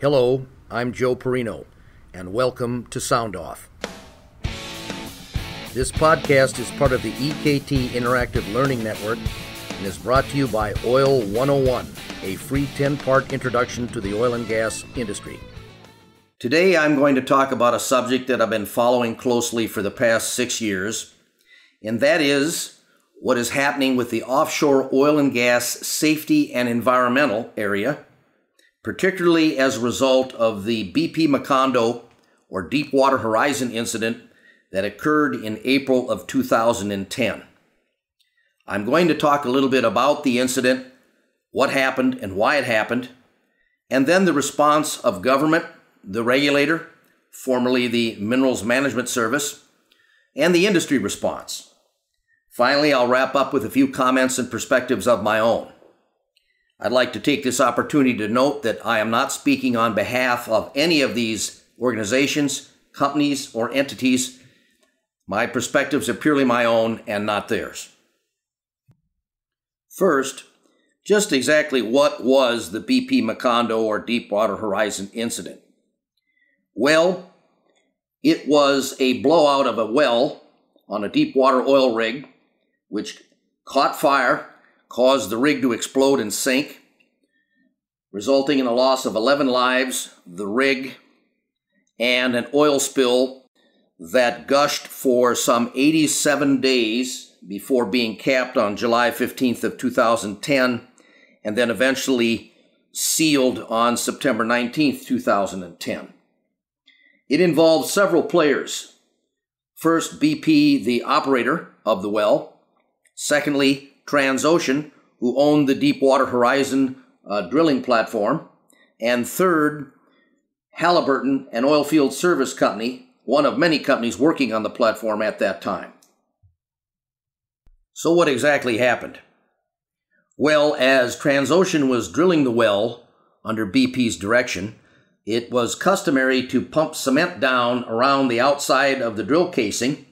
Hello, I'm Joe Perino, and welcome to Sound Off. This podcast is part of the EKT Interactive Learning Network and is brought to you by Oil 101, a free 10-part introduction to the oil and gas industry. Today I'm going to talk about a subject that I've been following closely for the past 6 years, and that is what is happening with the offshore oil and gas safety and environmental area, particularly as a result of the BP Macondo or Deepwater Horizon incident that occurred in April of 2010. I'm going to talk a little bit about the incident, what happened and why it happened, and then the response of government, the regulator, formerly the Minerals Management Service, and the industry response. Finally, I'll wrap up with a few comments and perspectives of my own. I'd like to take this opportunity to note that I am not speaking on behalf of any of these organizations, companies, or entities. My perspectives are purely my own and not theirs. First, just exactly what was the BP Macondo or Deepwater Horizon incident? Well, it was a blowout of a well on a deepwater oil rig, which caught fire, caused the rig to explode and sink, resulting in a loss of 11 lives, the rig, and an oil spill that gushed for some 87 days before being capped on July 15th of 2010, and then eventually sealed on September 19th, 2010. It involved several players. First, BP, the operator of the well. Secondly, Transocean, who owned the Deepwater Horizon drilling platform, and third, Halliburton, an oil field service company, one of many companies working on the platform at that time. So what exactly happened? Well, as Transocean was drilling the well under BP's direction, it was customary to pump cement down around the outside of the drill casing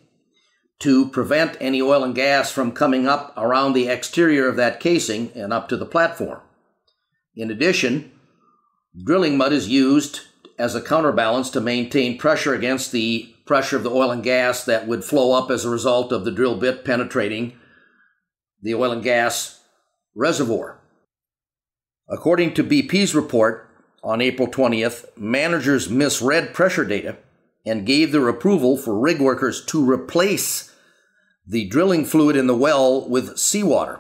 to prevent any oil and gas from coming up around the exterior of that casing and up to the platform. In addition, drilling mud is used as a counterbalance to maintain pressure against the pressure of the oil and gas that would flow up as a result of the drill bit penetrating the oil and gas reservoir. According to BP's report on April 20th, managers misread pressure data and gave their approval for rig workers to replace the drilling fluid in the well with seawater,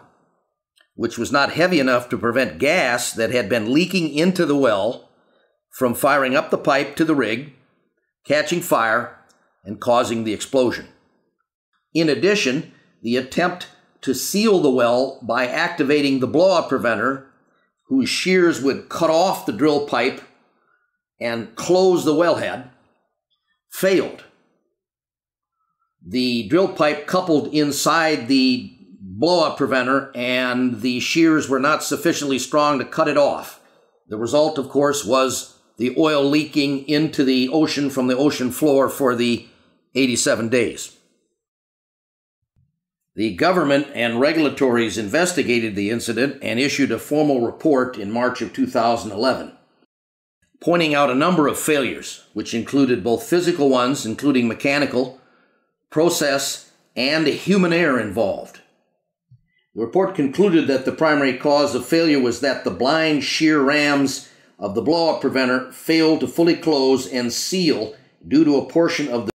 which was not heavy enough to prevent gas that had been leaking into the well from firing up the pipe to the rig, catching fire, and causing the explosion. In addition, the attempt to seal the well by activating the blowout preventer, whose shears would cut off the drill pipe and close the wellhead, failed. The drill pipe coupled inside the blowout preventer and the shears were not sufficiently strong to cut it off. The result, of course, was the oil leaking into the ocean from the ocean floor for the 87 days. The government and regulators investigated the incident and issued a formal report in March of 2011. Pointing out a number of failures, which included both physical ones, including mechanical, process, and human error involved. The report concluded that the primary cause of failure was that the blind shear rams of the blowout preventer failed to fully close and seal due to a portion of the